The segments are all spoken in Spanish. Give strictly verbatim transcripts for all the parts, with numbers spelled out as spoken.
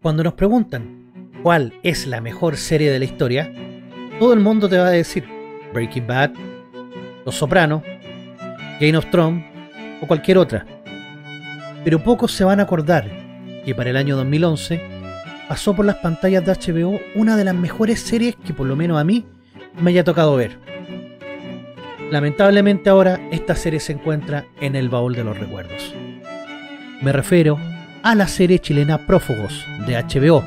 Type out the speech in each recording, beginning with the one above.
Cuando nos preguntan cuál es la mejor serie de la historia, todo el mundo te va a decir Breaking Bad, Los Sopranos, Game of Thrones o cualquier otra. Pero pocos se van a acordar que para el año dos mil once pasó por las pantallas de H B O una de las mejores series que por lo menos a mí me haya tocado ver. Lamentablemente ahora esta serie se encuentra en el baúl de los recuerdos. Me refiero a la serie chilena Prófugos de H B O.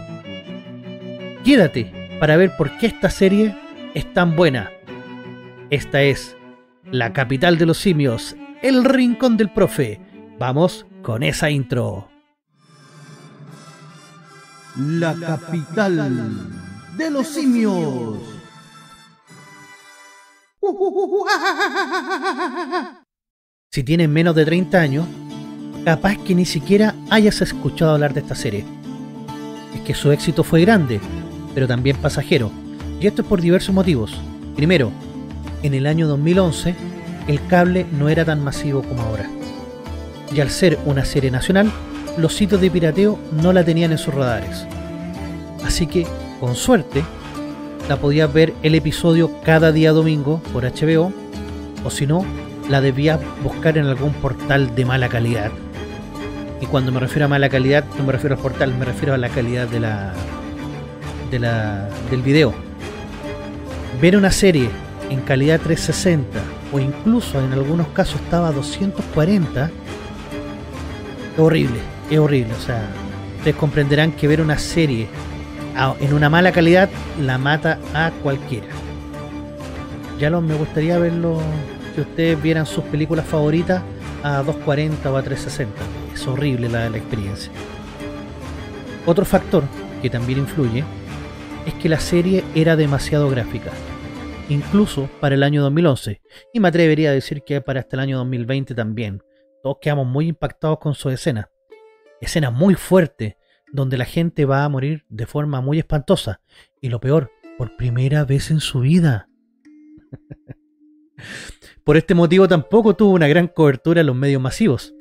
Quédate para ver por qué esta serie es tan buena. Esta es la capital de los simios, el rincón del profe. Vamos con esa intro. La capital de los simios. Si tienes menos de treinta años, capaz que ni siquiera hayas escuchado hablar de esta serie. Es que su éxito fue grande, pero también pasajero, y esto es por diversos motivos. Primero, en el año dos mil once el cable no era tan masivo como ahora, y al ser una serie nacional, los sitios de pirateo no la tenían en sus radares, así que, con suerte, la podías ver el episodio cada día domingo por H B O, o si no, la debías buscar en algún portal de mala calidad. Y cuando me refiero a mala calidad, no me refiero al portal, me refiero a la calidad de la, de la, del video. Ver una serie en calidad trescientos sesenta o incluso en algunos casos estaba a doscientos cuarenta, es horrible, es horrible. O sea, ustedes comprenderán que ver una serie en una mala calidad la mata a cualquiera. Ya los, me gustaría verlo, que ustedes vieran sus películas favoritas a doscientos cuarenta o a trescientos sesenta. Es horrible la, la experiencia. Otro factor que también influye es que la serie era demasiado gráfica, incluso para el año dos mil once, y me atrevería a decir que para hasta el año dos mil veinte también. Todos quedamos muy impactados con su escena escena muy fuerte, donde la gente va a morir de forma muy espantosa, y lo peor, por primera vez en su vida. Por este motivo tampoco tuvo una gran cobertura en los medios masivos.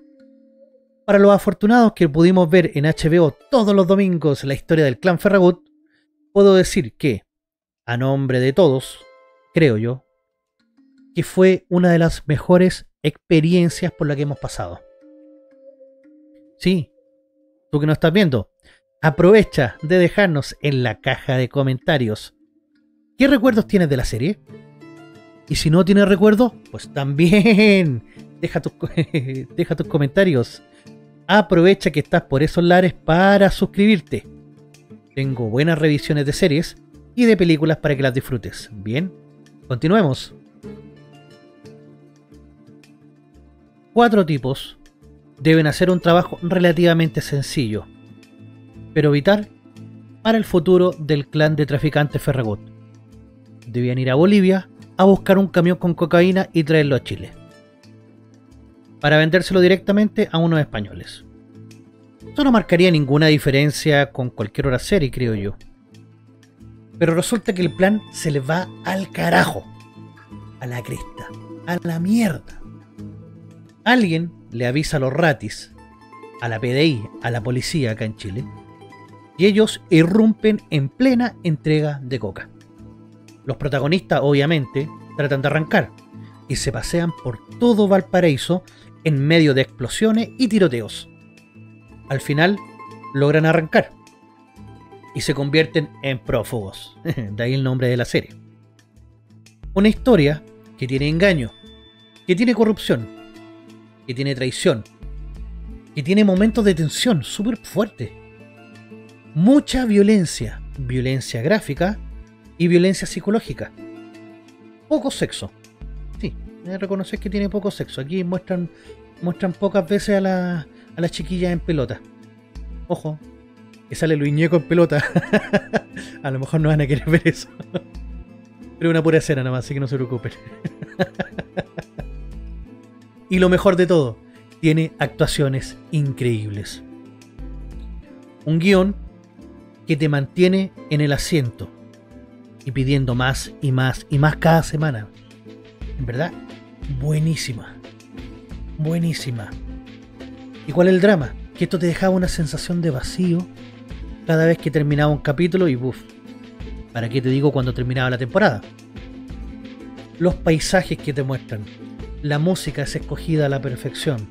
Para los afortunados que pudimos ver en H B O todos los domingos la historia del clan Ferragut, puedo decir que, a nombre de todos, creo yo, que fue una de las mejores experiencias por la que hemos pasado. Sí, tú que nos estás viendo, aprovecha de dejarnos en la caja de comentarios qué recuerdos tienes de la serie. Y si no tienes recuerdos, pues también deja tus, deja tus comentarios. Aprovecha que estás por esos lares para suscribirte. Tengo buenas revisiones de series y de películas para que las disfrutes. Bien, continuemos. Cuatro tipos deben hacer un trabajo relativamente sencillo, pero vital para el futuro del clan de traficantes Ferragut. Debían ir a Bolivia a buscar un camión con cocaína y traerlo a Chile, para vendérselo directamente a unos españoles. Esto no marcaría ninguna diferencia con cualquier otra serie, creo yo. Pero resulta que el plan se les va al carajo, a la cresta, a la mierda. Alguien le avisa a los ratis, a la P D I, a la policía acá en Chile, y ellos irrumpen en plena entrega de coca. Los protagonistas, obviamente, tratan de arrancar y se pasean por todo Valparaíso en medio de explosiones y tiroteos. Al final, logran arrancar y se convierten en prófugos. De ahí el nombre de la serie. Una historia que tiene engaño, que tiene corrupción, que tiene traición, que tiene momentos de tensión súper fuerte. Mucha violencia, violencia gráfica y violencia psicológica. Poco sexo. Sí, reconocer que tiene poco sexo. Aquí muestran muestran pocas veces a la, a las chiquillas en pelota. Ojo, que sale Luis Gnecco en pelota. A lo mejor no van a querer ver eso. Pero una pura escena nomás, así que no se preocupen. Y lo mejor de todo, tiene actuaciones increíbles. Un guión que te mantiene en el asiento y pidiendo más y más y más cada semana. En verdad, buenísima, buenísima. ¿Y cuál es el drama? Que esto te dejaba una sensación de vacío cada vez que terminaba un capítulo y buf, ¿para qué te digo cuando terminaba la temporada? Los paisajes que te muestran, la música es escogida a la perfección,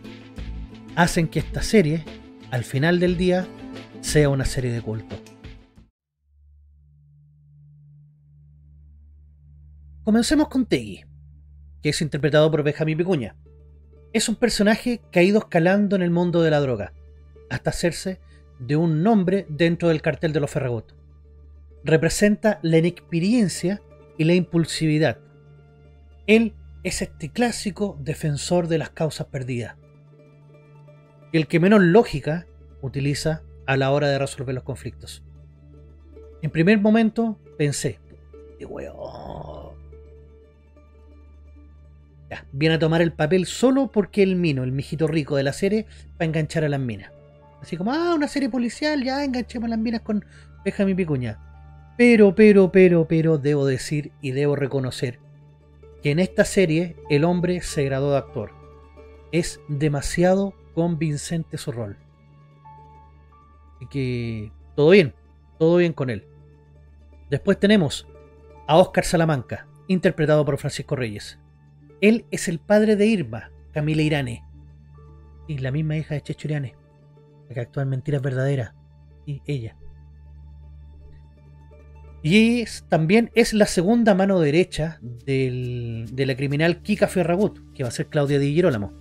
hacen que esta serie, al final del día, sea una serie de culto. Comencemos con Tegui, que es interpretado por Benjamín Vicuña. Es un personaje que ha ido escalando en el mundo de la droga, hasta hacerse de un nombre dentro del cartel de los Ferragut. Representa la inexperiencia y la impulsividad. Él es este clásico defensor de las causas perdidas, el que menos lógica utiliza a la hora de resolver los conflictos. En primer momento pensé, ¡qué hueón! Ya, viene a tomar el papel solo porque el mino, el mijito rico de la serie, va a enganchar a las minas. Así como, ah, una serie policial, ya enganchemos a las minas con Benjamín Vicuña. Pero, pero, pero, pero, debo decir y debo reconocer que en esta serie el hombre se graduó de actor. Es demasiado convincente su rol. Así que, todo bien, todo bien con él. Después tenemos a Oscar Salamanca, interpretado por Francisco Reyes. Él es el padre de Irma, Camila Irane, y la misma hija de Chechuriane, la que actúa en Mentiras Verdaderas, y ella. Y es, también es la segunda mano derecha del, de la criminal Kika Ferragut, que va a ser Claudia Di Girolamo,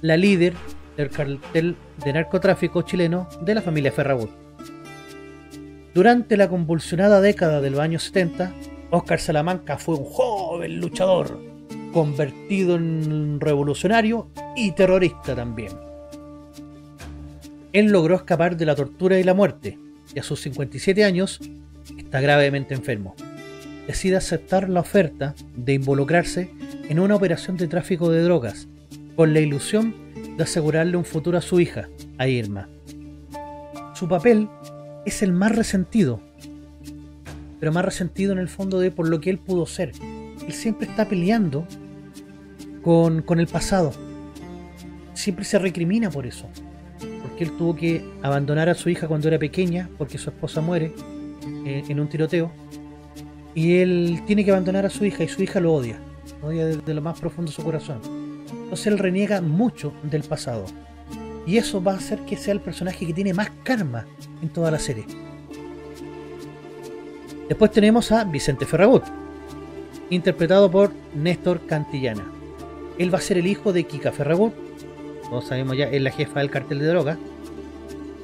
la líder del cartel de narcotráfico chileno de la familia Ferragut. Durante la convulsionada década de los años setenta, Oscar Salamanca fue un joven luchador, convertido en revolucionario y terrorista también. Él logró escapar de la tortura y la muerte, y a sus cincuenta y siete años está gravemente enfermo. Decide aceptar la oferta de involucrarse en una operación de tráfico de drogas, con la ilusión de asegurarle un futuro a su hija, a Irma. Su papel es el más resentido, pero más resentido en el fondo de por lo que él pudo ser. Él siempre está peleando con, con el pasado. Siempre se recrimina por eso. Porque él tuvo que abandonar a su hija cuando era pequeña, porque su esposa muere eh, en un tiroteo. Y él tiene que abandonar a su hija, y su hija lo odia. Lo odia desde lo más profundo de su corazón. Entonces él reniega mucho del pasado. Y eso va a hacer que sea el personaje que tiene más karma en toda la serie. Después tenemos a Vicente Ferragut, interpretado por Néstor Cantillana. Él va a ser el hijo de Kika Ferragut, todos sabemos ya, es la jefa del cartel de droga,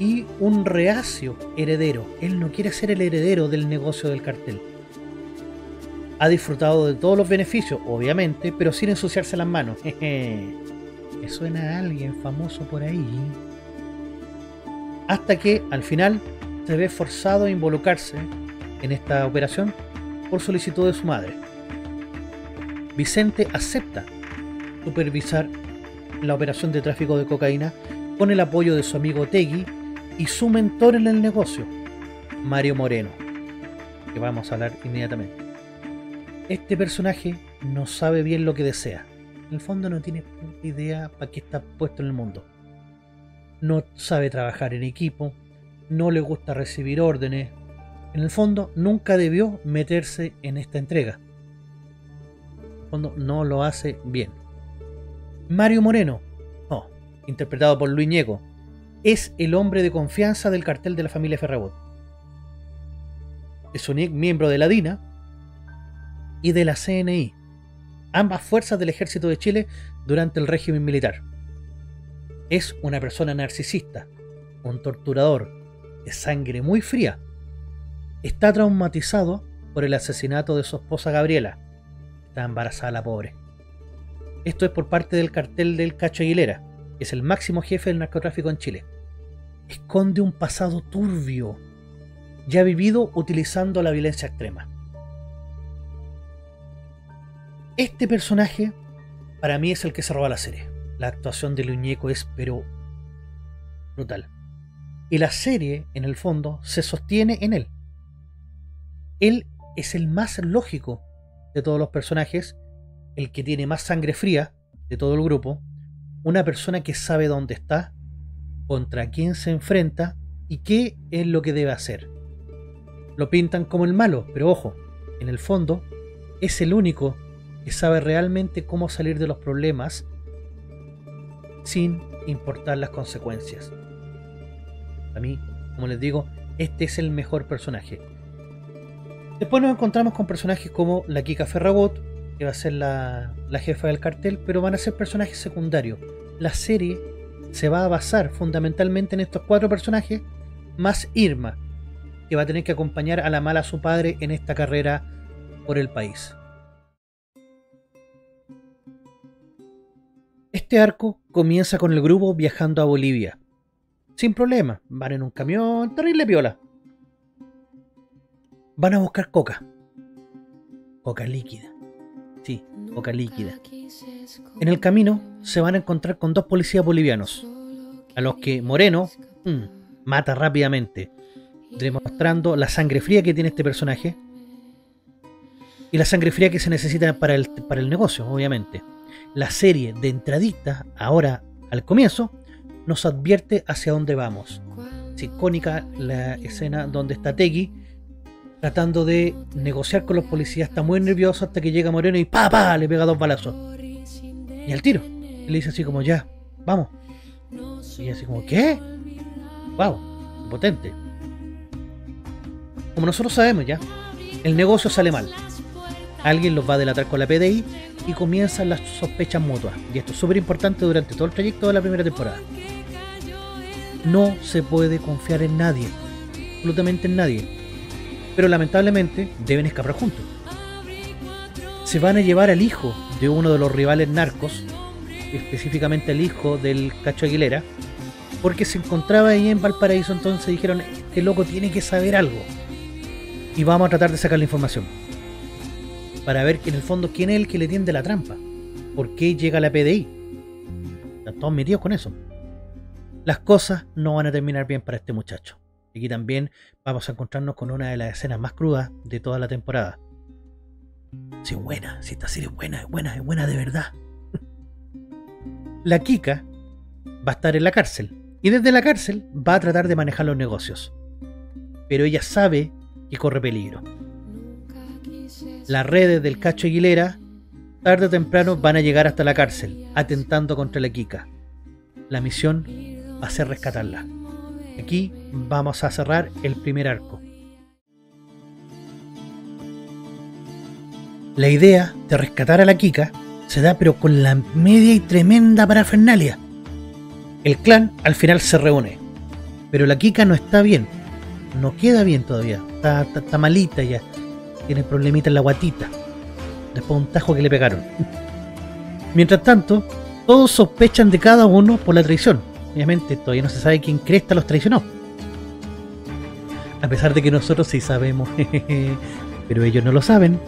y un reacio heredero. Él no quiere ser el heredero del negocio del cartel. Ha disfrutado de todos los beneficios, obviamente, pero sin ensuciarse las manos. Jeje. Me suena a alguien famoso por ahí. Hasta que, al final, se ve forzado a involucrarse en esta operación por solicitud de su madre. Vicente acepta supervisar la operación de tráfico de cocaína con el apoyo de su amigo Tegui y su mentor en el negocio, Mario Moreno, que vamos a hablar inmediatamente. Este personaje no sabe bien lo que desea. En el fondo no tiene idea para qué está puesto en el mundo. No sabe trabajar en equipo, no le gusta recibir órdenes. En el fondo nunca debió meterse en esta entrega. No lo hace bien. Mario Moreno, no, interpretado por Luis Gnecco, es el hombre de confianza del cartel de la familia Ferragut. Es un miembro de la DINA y de la C N I, ambas fuerzas del ejército de Chile durante el régimen militar. Es una persona narcisista, un torturador, de sangre muy fría. Está traumatizado por el asesinato de su esposa Gabriela. Está embarazada la pobre. Esto es por parte del cartel del Cacho Aguilera, que es el máximo jefe del narcotráfico en Chile. Esconde un pasado turbio, ya vivido utilizando la violencia extrema. Este personaje, para mí, es el que se roba la serie. La actuación de Luis Gnecco es, pero, brutal. Y la serie, en el fondo, se sostiene en él. Él es el más lógico de todos los personajes, el que tiene más sangre fría de todo el grupo, una persona que sabe dónde está, contra quién se enfrenta y qué es lo que debe hacer. Lo pintan como el malo, pero ojo, en el fondo es el único que sabe realmente cómo salir de los problemas sin importar las consecuencias. A mí, como les digo, este es el mejor personaje. Después nos encontramos con personajes como la Kika Ferragut, que va a ser la, la jefa del cartel, pero van a ser personajes secundarios. La serie se va a basar fundamentalmente en estos cuatro personajes, más Irma, que va a tener que acompañar a la mala a su padre en esta carrera por el país. Este arco comienza con el grupo viajando a Bolivia. Sin problema, van en un camión, terrible piola. Van a buscar coca. Coca líquida. Sí, coca líquida. En el camino se van a encontrar con dos policías bolivianos, a los que Moreno mmm, mata rápidamente, demostrando la sangre fría que tiene este personaje y la sangre fría que se necesita para el, para el negocio, obviamente. La serie de entradita, ahora al comienzo, nos advierte hacia dónde vamos. Es icónica la escena donde está Tegui tratando de negociar con los policías, está muy nervioso hasta que llega Moreno y pa pa le pega dos balazos y al tiro, y le dice así como ya, vamos, y así como ¿qué? Wow, potente. Como nosotros sabemos ya, el negocio sale mal, alguien los va a delatar con la P D I y comienzan las sospechas mutuas, y esto es súper importante durante todo el trayecto de la primera temporada. No se puede confiar en nadie, absolutamente en nadie, pero lamentablemente deben escapar juntos. Se van a llevar al hijo de uno de los rivales narcos, específicamente al hijo del Cacho Aguilera, porque se encontraba ahí en Valparaíso. Entonces dijeron, este loco tiene que saber algo y vamos a tratar de sacar la información para ver que en el fondo quién es el que le tiende la trampa, por qué llega la P D I. Están todos metidos con eso. Las cosas no van a terminar bien para este muchacho. Aquí también vamos a encontrarnos con una de las escenas más crudas de toda la temporada. Si es buena, si esta serie es buena, es buena, es buena de verdad. La Kika va a estar en la cárcel y desde la cárcel va a tratar de manejar los negocios, pero ella sabe que corre peligro. Las redes del Cacho Aguilera tarde o temprano van a llegar hasta la cárcel, atentando contra la Kika. La misión va a ser rescatarla. Aquí vamos a cerrar el primer arco. La idea de rescatar a la Kika se da, pero con la media y tremenda parafernalia. El clan al final se reúne, pero la Kika no está bien, no queda bien todavía, está, está, está malita ya, tiene problemita en la guatita después de un tajo que le pegaron. Mientras tanto, todos sospechan de cada uno por la traición. Obviamente todavía no se sabe quién cresta los traicionó, a pesar de que nosotros sí sabemos, jejeje, pero ellos no lo saben.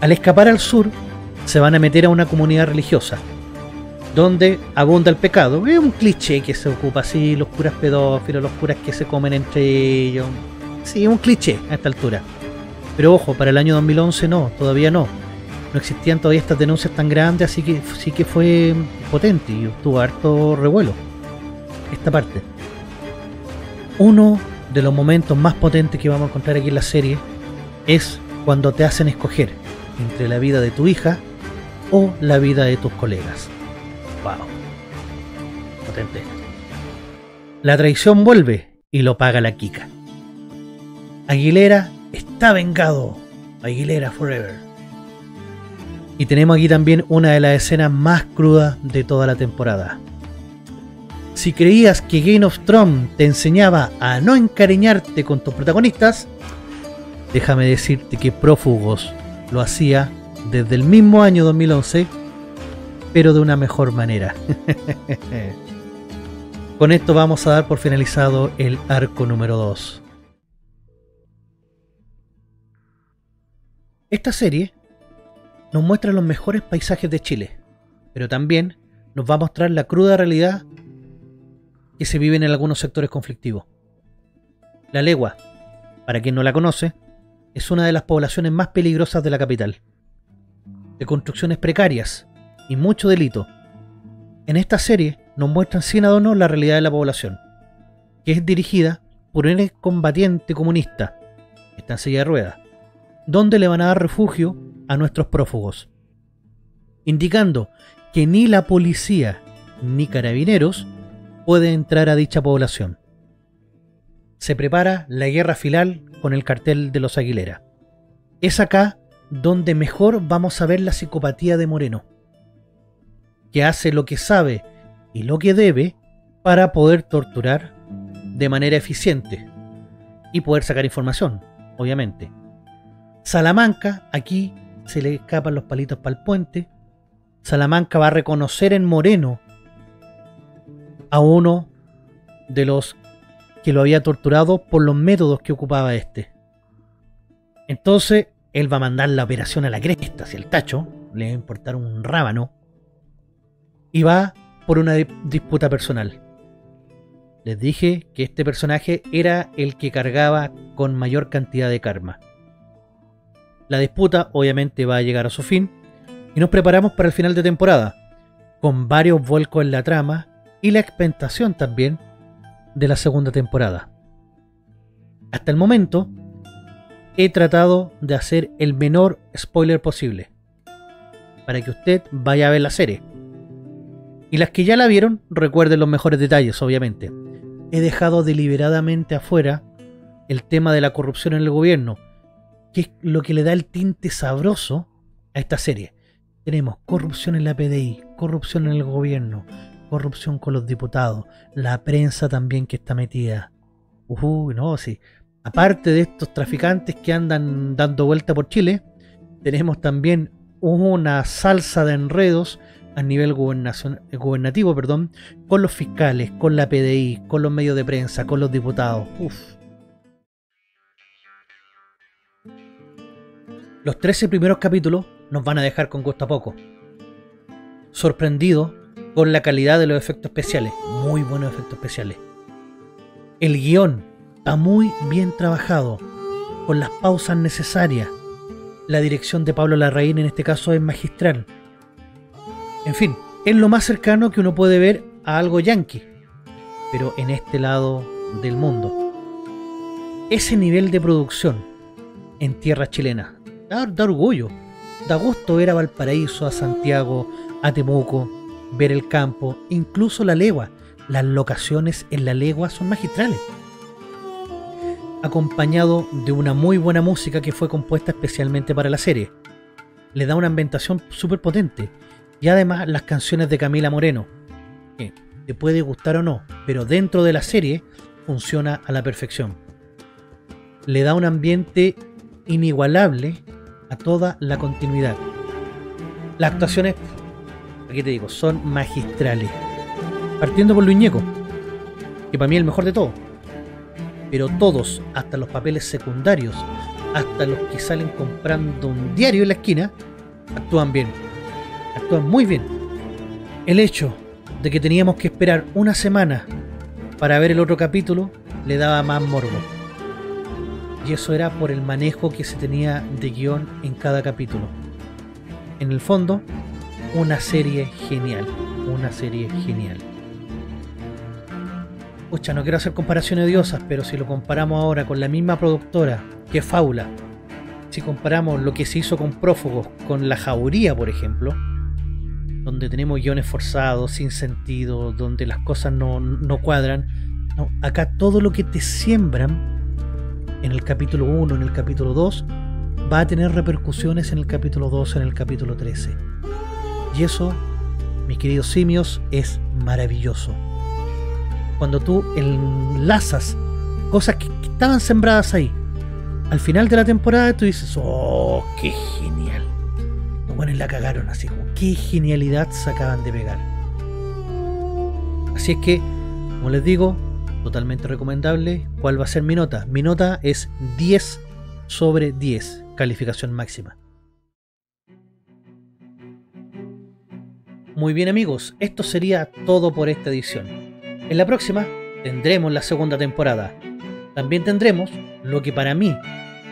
Al escapar al sur, se van a meter a una comunidad religiosa donde abunda el pecado. Es un cliché que se ocupa así, los curas pedófilos, los curas que se comen entre ellos. Sí, es un cliché a esta altura. Pero ojo, para el año dos mil once no, todavía no. No existían todavía estas denuncias tan grandes, así que sí que fue potente y tuvo harto revuelo esta parte. Uno de los momentos más potentes que vamos a encontrar aquí en la serie es cuando te hacen escoger entre la vida de tu hija o la vida de tus colegas. Wow, potente. La traición vuelve y lo paga la Kika. Aguilera está vengado. Aguilera forever. Y tenemos aquí también una de las escenas más crudas de toda la temporada. Si creías que Game of Thrones te enseñaba a no encariñarte con tus protagonistas, déjame decirte que Prófugos lo hacía desde el mismo año dos mil once, pero de una mejor manera. Con esto vamos a dar por finalizado el arco número dos. Esta serie nos muestra los mejores paisajes de Chile, pero también nos va a mostrar la cruda realidad que se vive en algunos sectores conflictivos. La Legua, para quien no la conoce, es una de las poblaciones más peligrosas de la capital, de construcciones precarias y mucho delito. En esta serie nos muestran sin adorno la realidad de la población, que es dirigida por un excombatiente comunista que está en silla de ruedas, donde le van a dar refugio a nuestros prófugos, indicando que ni la policía ni carabineros pueden entrar a dicha población. Se prepara la guerra final con el cartel de los Aguilera. Es acá donde mejor vamos a ver la psicopatía de Moreno, que hace lo que sabe y lo que debe para poder torturar de manera eficiente y poder sacar información, obviamente. Salamanca, aquí se le escapan los palitos para el puente. Salamanca va a reconocer en Moreno a uno de los que lo había torturado por los métodos que ocupaba este. Entonces él va a mandar la operación a la cresta, hacia el tacho, le va a importar un rábano, y va por una disputa personal. Les dije que este personaje era el que cargaba con mayor cantidad de karma. La disputa obviamente va a llegar a su fin y nos preparamos para el final de temporada, con varios vuelcos en la trama y la expansión también de la segunda temporada. Hasta el momento he tratado de hacer el menor spoiler posible para que usted vaya a ver la serie, y las que ya la vieron recuerden los mejores detalles. Obviamente he dejado deliberadamente afuera el tema de la corrupción en el gobierno, que es lo que le da el tinte sabroso a esta serie. Tenemos corrupción en la P D I, corrupción en el gobierno, corrupción con los diputados, la prensa también que está metida. Uy, no, sí. Aparte de estos traficantes que andan dando vuelta por Chile, tenemos también una salsa de enredos a nivel gubernativo, perdón, con los fiscales, con la P D I, con los medios de prensa, con los diputados. Uf. Los trece primeros capítulos nos van a dejar con gusto a poco. Sorprendido con la calidad de los efectos especiales, muy buenos efectos especiales. El guión está muy bien trabajado, con las pausas necesarias. La dirección de Pablo Larraín en este caso es magistral. En fin, es lo más cercano que uno puede ver a algo yankee, pero en este lado del mundo. Ese nivel de producción en tierra chilena da, da orgullo, da gusto ver a Valparaíso, a Santiago, a Temuco, ver el campo, incluso La Legua. Las locaciones en La Legua son magistrales, acompañado de una muy buena música que fue compuesta especialmente para la serie. Le da una ambientación súper potente, y además las canciones de Camila Moreno, que te puede gustar o no, pero dentro de la serie funciona a la perfección. Le da un ambiente inigualable a toda la continuidad. Las actuaciones, aquí te digo, son magistrales. Partiendo por Luis Gnecco, que para mí es el mejor de todos. Pero todos, hasta los papeles secundarios, hasta los que salen comprando un diario en la esquina, actúan bien. Actúan muy bien. El hecho de que teníamos que esperar una semana para ver el otro capítulo le daba más morbo. Y eso era por el manejo que se tenía de guión en cada capítulo. En el fondo, una serie genial, una serie genial. Pucha, no quiero hacer comparaciones odiosas, pero si lo comparamos ahora con la misma productora que Fábula, si comparamos lo que se hizo con Prófugos, con La Jauría, por ejemplo, donde tenemos guiones forzados, sin sentido, donde las cosas no, no cuadran, no, acá todo lo que te siembran en el capítulo uno, en el capítulo dos, va a tener repercusiones en el capítulo dos, en el capítulo trece. Y eso, mis queridos simios, es maravilloso. Cuando tú enlazas cosas que estaban sembradas ahí, al final de la temporada tú dices, ¡oh, qué genial! Los buenos la cagaron así, como qué genialidad se acaban de pegar. Así es que, como les digo, totalmente recomendable. ¿Cuál va a ser mi nota? Mi nota es diez sobre diez, calificación máxima. Muy bien amigos, esto sería todo por esta edición. En la próxima tendremos la segunda temporada. También tendremos lo que para mí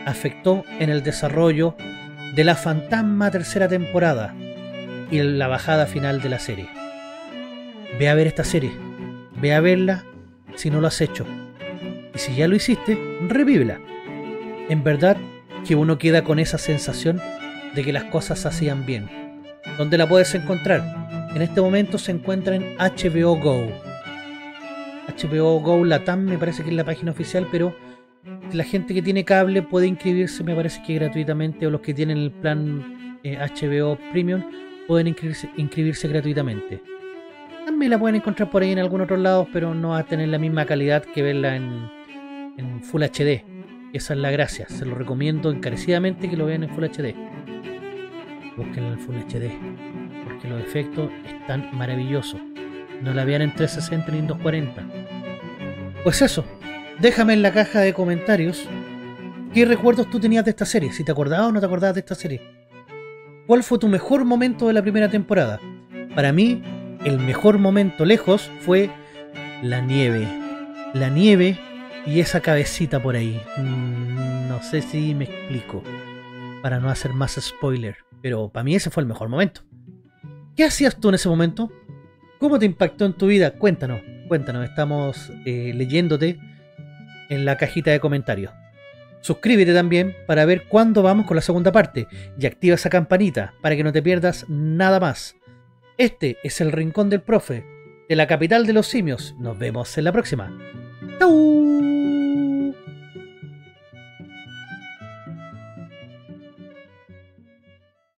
afectó en el desarrollo de la fantasma tercera temporada y la bajada final de la serie. Ve a ver esta serie, ve a verla si no lo has hecho. y si ya lo hiciste, revívela. En verdad que uno queda con esa sensación de que las cosas se hacían bien. ¿Dónde la puedes encontrar? En este momento se encuentra en H B O Go. H B O Go Latam me parece que es la página oficial, pero la gente que tiene cable puede inscribirse, me parece que gratuitamente, o los que tienen el plan eh, H B O Premium pueden inscribirse, inscribirse gratuitamente. También la pueden encontrar por ahí en algún otro lado, pero no va a tener la misma calidad que verla en, en Full H D. Esa es la gracia, se lo recomiendo encarecidamente que lo vean en Full H D. Búsquenla en Full H D, porque los efectos están maravillosos. No la vean en trescientos sesenta ni en doscientos cuarenta. Pues eso, déjame en la caja de comentarios qué recuerdos tú tenías de esta serie, si te acordabas o no te acordabas de esta serie. ¿Cuál fue tu mejor momento de la primera temporada? Para mí, el mejor momento lejos fue la nieve. La nieve y esa cabecita por ahí. Mm, no sé si me explico, para no hacer más spoiler, pero para mí ese fue el mejor momento. ¿Qué hacías tú en ese momento? ¿Cómo te impactó en tu vida? Cuéntanos, cuéntanos, estamos eh, leyéndote en la cajita de comentarios. Suscríbete también para ver cuándo vamos con la segunda parte y activa esa campanita para que no te pierdas nada más. Este es el Rincón del Profe, de la capital de los simios. Nos vemos en la próxima. ¡Chau!